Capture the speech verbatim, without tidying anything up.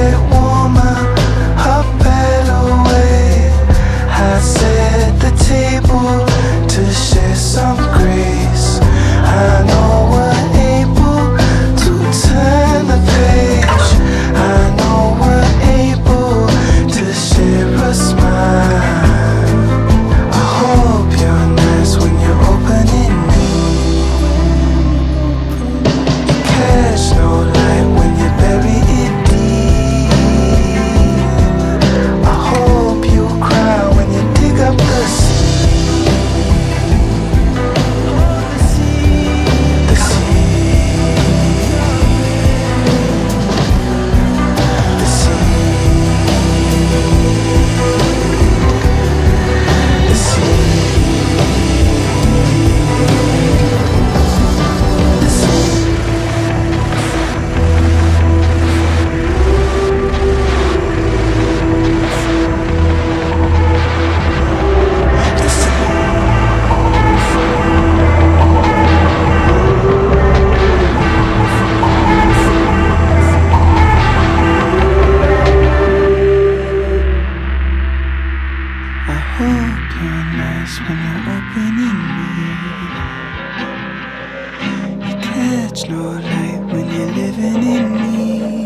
When you're opening me, you catch no light when you're living in me.